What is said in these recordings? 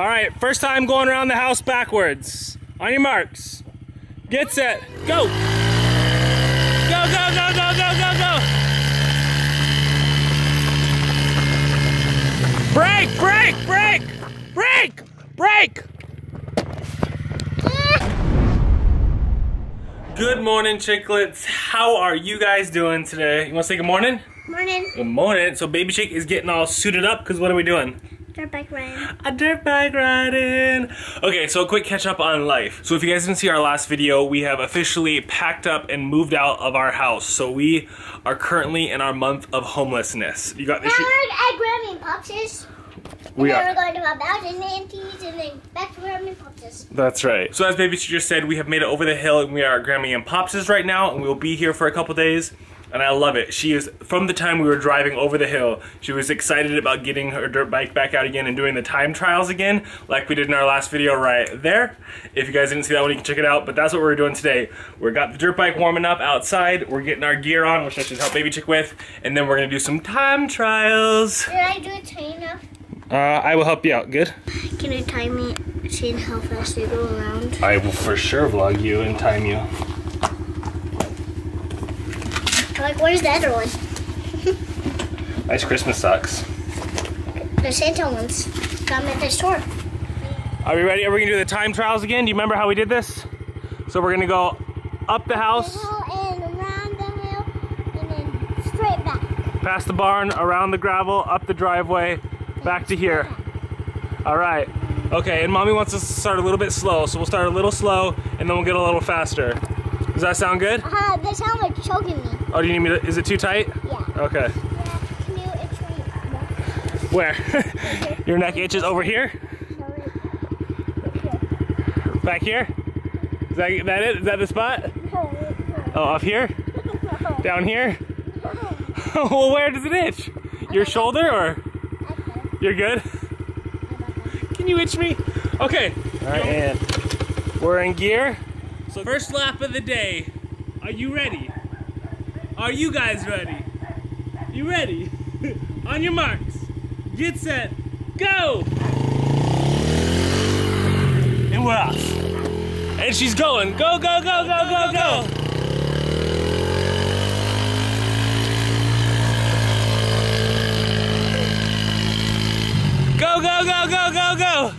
All right, first time going around the house backwards. On your marks. Get set. Go. Go, go, go, go, go, go, go. Break, break, break, break, break. Good morning, Chicklets. How are you guys doing today? You want to say good morning? Morning. Good morning. So Baby Chick is getting all suited up because what are we doing? Dirt bike riding. A dirt bike riding. Okay, so a quick catch up on life. So if you guys didn't see our last video, we have officially packed up and moved out of our house. So we are currently in our month of homelessness. You got this? At Grammy and Pops is. We are going to my house and aunties and then back to Grammy and Pops. That's right. So as Baby Chick just said, we have made it over the hill and we are at Grammy and Pops right now, and we will be here for a couple days. And I love it. She is, from the time we were driving over the hill, she was excited about getting her dirt bike back out again and doing the time trials again, like we did in our last video right there. If you guys didn't see that one, you can check it out, but that's what we're doing today. We got the dirt bike warming up outside, we're getting our gear on, which I should help Baby Chick with, and then we're gonna do some time trials. Can I do a time up? I will help you out, good? Can you time me, seeing how fast they go around? I will for sure vlog you and time you. Like, where's the other one? Nice Christmas socks. The Santa ones. Got them at the store. Are we ready? Are we gonna do the time trials again? Do you remember how we did this? So we're gonna go up the house. And around the hill, and then straight back. Past the barn, around the gravel, up the driveway, back to here. All right. Okay, and Mommy wants us to start a little bit slow, so we'll start a little slow, and then we'll get a little faster. Does that sound good? They sound like choking me. Oh, do you need me to, is it too tight? Yeah. Okay. Yeah, can you itch my neck? Where? Your neck itches over here? No, right here. Back here? Is that it? Is that the spot? No, no. Oh, up here? No. Down here? No. Well, where does it itch? Your shoulder or? Okay. You're good? Can you itch me? Okay. All right, and we're in gear. So first lap of the day. Are you ready? Are you guys ready? You ready? On your marks, get set, go! And we're off. And she's going, go, go, go, go, go, go! Go, go, go, go, go, go!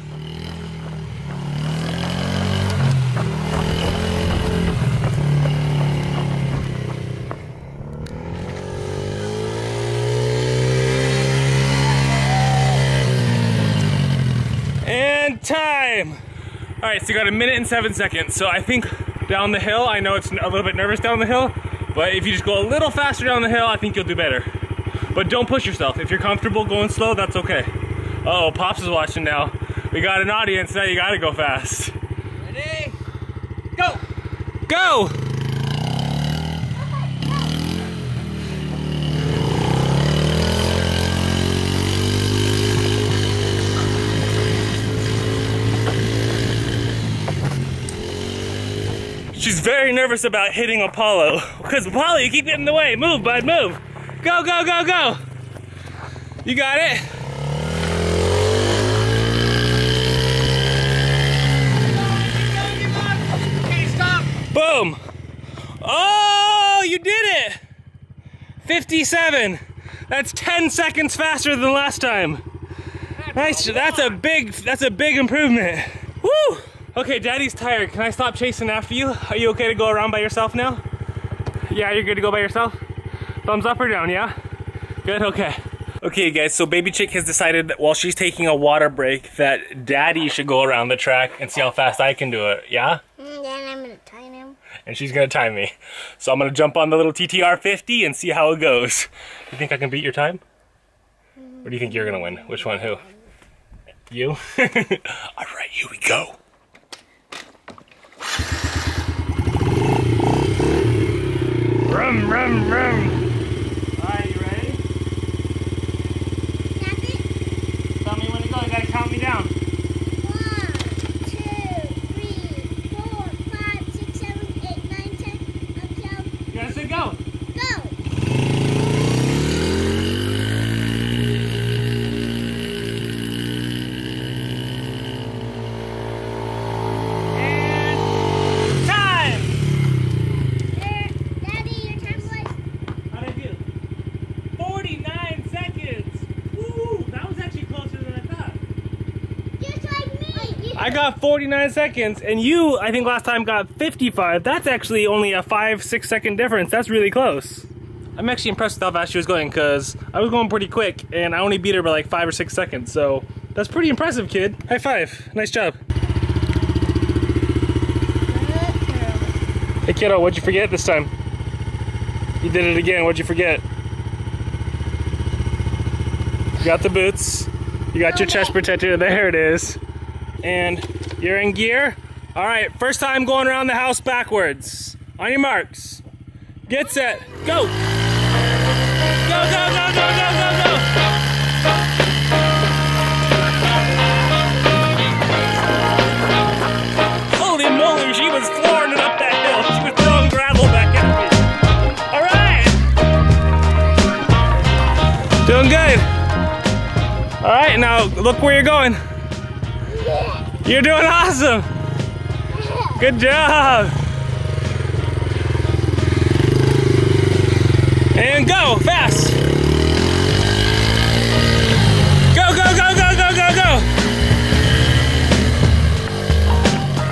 Time. All right, so you got 1 minute and 7 seconds. So I think down the hill, I know it's a little bit nervous down the hill, but if you just go a little faster down the hill, I think you'll do better. But don't push yourself. If you're comfortable going slow, that's okay. Uh-oh, Pops is watching now. We got an audience now, you gotta go fast. Ready? Go! Go! She's very nervous about hitting Apollo. Because Apollo, you keep getting in the way. Move, bud, move. Go, go, go, go. You got it? Keep going, okay, stop. Boom. Oh, you did it. 57. That's 10 seconds faster than last time. Nice, that's a big improvement. Woo. Okay, Daddy's tired. Can I stop chasing after you? Are you okay to go around by yourself now? Yeah, you're good to go by yourself? Thumbs up or down, yeah? Good, okay. Okay, guys, so Baby Chick has decided that while she's taking a water break that Daddy should go around the track and see how fast I can do it, yeah? Yeah, and I'm gonna time him. And she's gonna time me. So I'm gonna jump on the little TTR50 and see how it goes. You think I can beat your time? Or do you think you're gonna win? Which one, who? You? All right, here we go. Rum, rum, rum. Alright, you ready? Nothing. Tell me when to go, you gotta count me down. 1, 2, 3, 4, 5, 6, 7, 8, 9, 10. Up, down. You gotta say go. Go. I got 49 seconds, and you, I think last time got 55. That's actually only a 5-6 second difference. That's really close. I'm actually impressed with how fast she was going, because I was going pretty quick, and I only beat her by like 5 or 6 seconds, so that's pretty impressive, kid. High five. Nice job. Hey, kiddo, what'd you forget this time? You did it again. What'd you forget? You got the boots. You got your chest protector. There it is. And you're in gear. All right, first time going around the house backwards. On your marks. Get set. Go. Go, go, go, go, go, go, go, go. Holy moly, she was flooring it up that hill. She was throwing gravel back at me. All right. Doing good. All right, now look where you're going. You're doing awesome. Good job. And go, fast. Go, go, go, go, go, go, go. Go,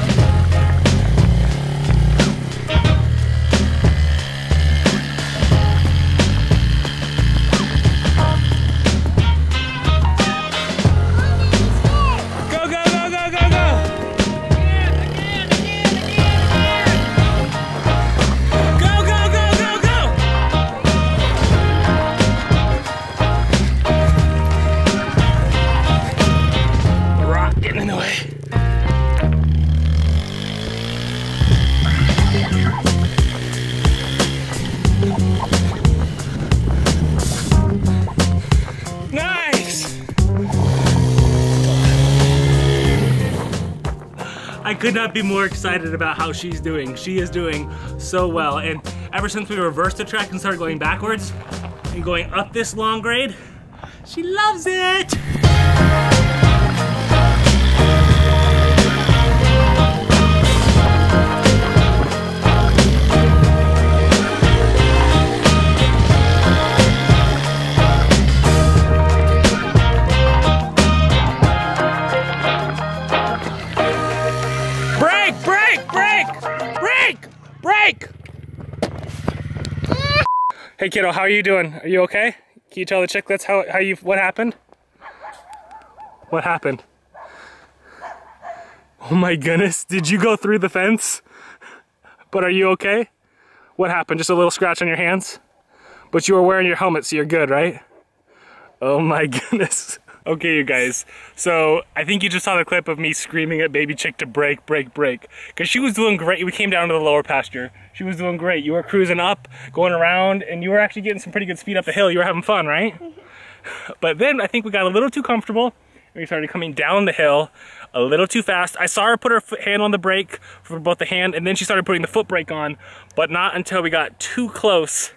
go, go, go, go, go. Could not be more excited about how she's doing. She is doing so well. And ever since we reversed the track and started going backwards and going up this long grade, she loves it. Hey kiddo, how are you doing? Are you okay? Can you tell the chicklets what happened? What happened? Oh my goodness, did you go through the fence? But are you okay? What happened? Just a little scratch on your hands? But you were wearing your helmet, so you're good, right? Oh my goodness. Okay, you guys, so I think you just saw the clip of me screaming at baby Chick to brake, brake, brake. Because she was doing great. We came down to the lower pasture. She was doing great. You were cruising up, going around, and you were actually getting some pretty good speed up the hill. You were having fun, right? But then I think we got a little too comfortable, and we started coming down the hill a little too fast. I saw her put her hand on the brake for both the hand, and then she started putting the foot brake on, but not until we got too close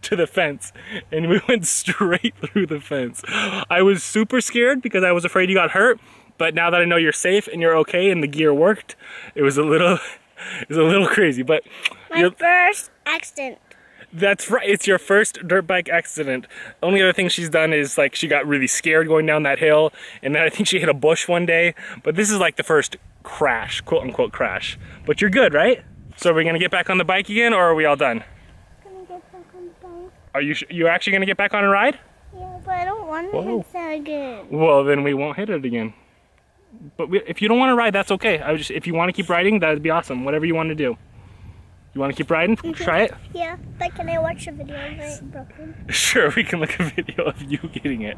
to the fence, and we went straight through the fence. I was super scared because I was afraid you got hurt, but now that I know you're safe and you're okay and the gear worked, it was a little crazy, but my first accident. That's right, it's your first dirt bike accident. Only other thing she's done is like she got really scared going down that hill, and then I think she hit a bush one day, but this is like the first crash, quote unquote crash. But you're good, right? So are we gonna get back on the bike again, or are we all done? Are you actually gonna get back on a ride? Yeah, but I don't want to hit that again. Well, then we won't hit it again. But if you don't want to ride, that's okay. If you want to keep riding, that'd be awesome. Whatever you want to do. You want to keep riding? Mm-hmm. Try it. Yeah, but can I watch a video of it broken? Sure, we can look a video of you getting it.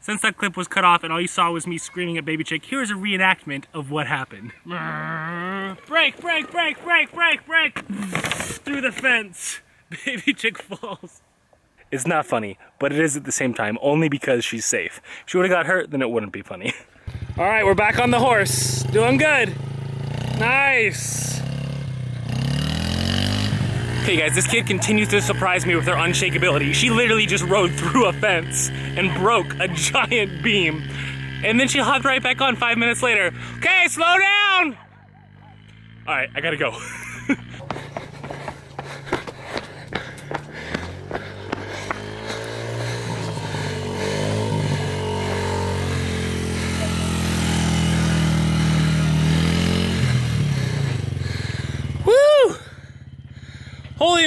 Since that clip was cut off and all you saw was me screaming at baby Chick, here's a reenactment of what happened. Break! Break! Break! Break! Break! Break! Through the fence. Baby Chick falls. It's not funny, but it is at the same time, only because she's safe. If she would've got hurt, then it wouldn't be funny. All right, we're back on the horse. Doing good. Nice. Okay guys, this kid continues to surprise me with her unshakability. She literally just rode through a fence and broke a giant beam. And then she hopped right back on 5 minutes later. Okay, slow down. All right, I gotta go.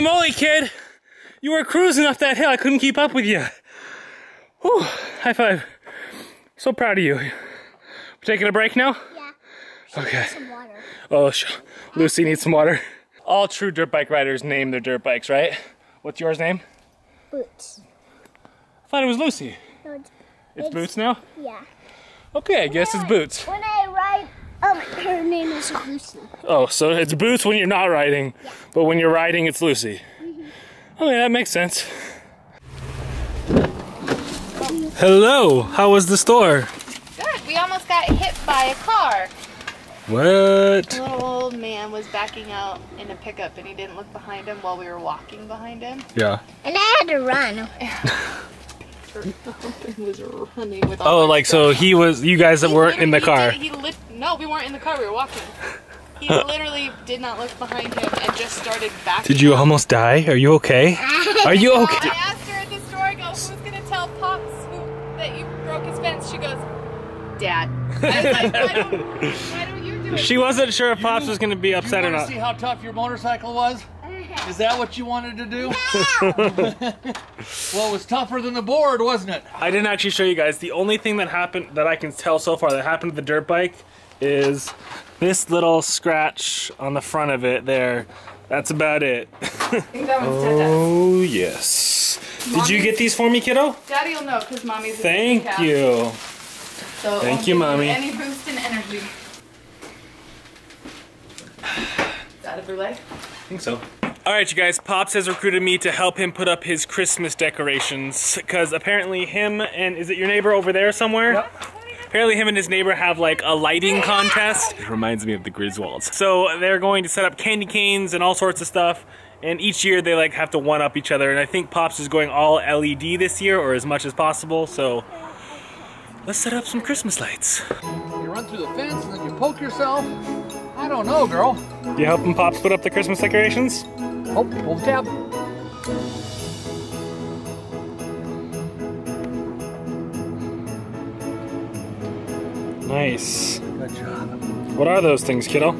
moly, kid! You were cruising up that hill, I couldn't keep up with you. Whew, high five. So proud of you. We're taking a break now? Yeah. Okay. Need some water. Oh, Lucy needs some water. All true dirt bike riders name their dirt bikes, right? What's yours name? Boots. I thought it was Lucy. No, it's Boots now? Yeah. Okay, I guess it's Boots. When I ride, her name is Lucy. Oh, so it's Boots when you're not riding, yeah. But when you're riding, it's Lucy. Mm-hmm. Okay, that makes sense. Hello, how was the store? Good, we almost got hit by a car. What? A little old man was backing out in a pickup and he didn't look behind him while we were walking behind him. Yeah. And I had to run. He was running with all so he was, you guys that weren't in the car. No, we weren't in the car, we were walking. He literally did not look behind him and just started backing. Did you almost die? Are you okay? Are you okay? I asked her at the store, I go, who's going to tell Pops that you broke his fence? She goes, Dad. I was like, why don't you do it? She wasn't sure if Pops was going to be upset or not. You want to see how tough your motorcycle was? Is that what you wanted to do? No. Well, it was tougher than the board, wasn't it? I didn't actually show you guys. The only thing that happened that I can tell so far that happened to the dirt bike is this little scratch on the front of it there. That's about it. Oh, yes. Did you get these for me, kiddo? Daddy will know because Mommy's a big cat. Thank you. So thank you, Mommy. Any boost in energy? Out of her leg? I think so. All right, you guys, Pops has recruited me to help him put up his Christmas decorations because apparently him and, is it your neighbor over there somewhere? Yep. Apparently him and his neighbor have like a lighting contest. It reminds me of the Griswolds. So they're going to set up candy canes and all sorts of stuff. And each year they like have to one up each other. And I think Pops is going all LED this year or as much as possible. So let's set up some Christmas lights. You run through the fence and then you poke yourself. I don't know, girl. You helping Pops put up the Christmas decorations? Oh, pull the tab. Nice. Good job. What are those things, kiddo?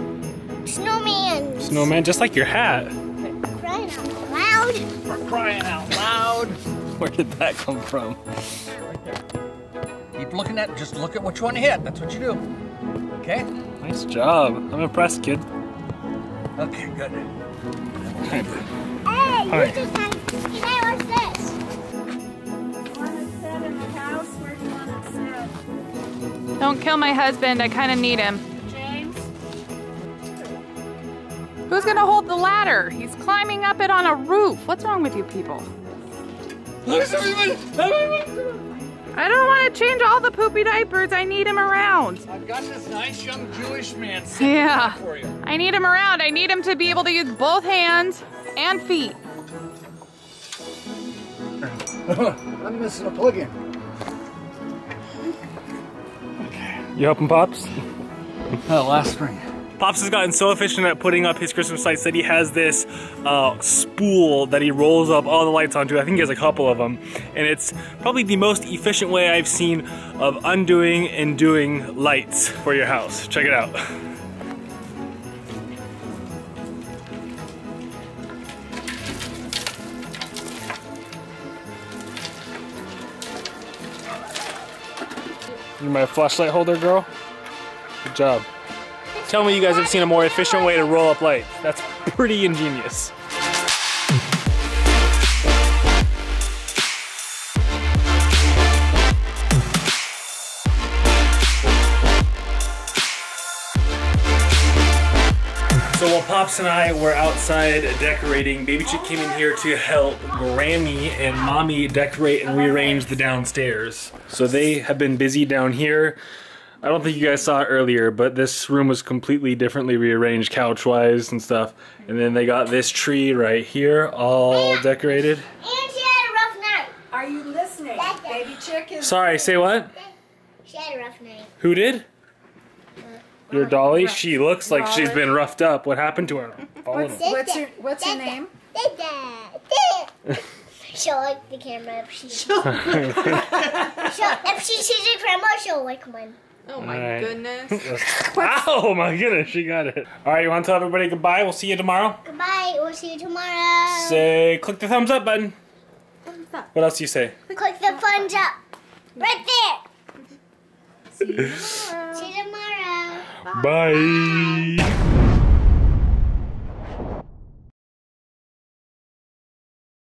Snowman. Snowman, just like your hat. We're crying out loud. We're crying out loud. Where did that come from? Right there. Keep looking at it. Just look at what you want to hit. That's what you do. Okay? Nice job. I'm impressed, kid. Okay, good. Hey, you just had, what's this? One is set in the house, where's one is set? Don't kill my husband, I kind of need him. James? Who's going to hold the ladder? He's climbing up it on a roof. What's wrong with you people? I don't want to change all the poopy diapers. I need him around. I've got this nice young Jewish man sitting up for you. I need him around. I need him to be able to use both hands and feet. I'm missing a plug-in. Okay. You helping Pops? Oh, last spring. Pops has gotten so efficient at putting up his Christmas lights that he has this spool that he rolls up all the lights onto. I think he has a couple of them. And it's probably the most efficient way I've seen of undoing and doing lights for your house. Check it out. You're my flashlight holder, girl? Good job. Tell me you guys have seen a more efficient way to roll up lights. That's pretty ingenious. So while Pops and I were outside decorating, Baby Chick came in here to help Grammy and Mommy decorate and rearrange the downstairs. So they have been busy down here. I don't think you guys saw it earlier, but this room was completely differently rearranged couch-wise and stuff. And then they got this tree right here all decorated. And she had a rough night. Are you listening? Baby Chick is... Sorry, say what? She had a rough night. Who did? Your Dolly? She looks like she's been roughed up. What happened to her? What's her name? She'll like the camera if she... If she sees a grandma, she'll like one. Oh my goodness. Oh my goodness, she got it. Alright, you want to tell everybody goodbye? We'll see you tomorrow. Goodbye, we'll see you tomorrow. Say, click the thumbs up button. Thumbs up. What else do you say? Click the thumbs up. Right there. See you tomorrow. Bye. Bye.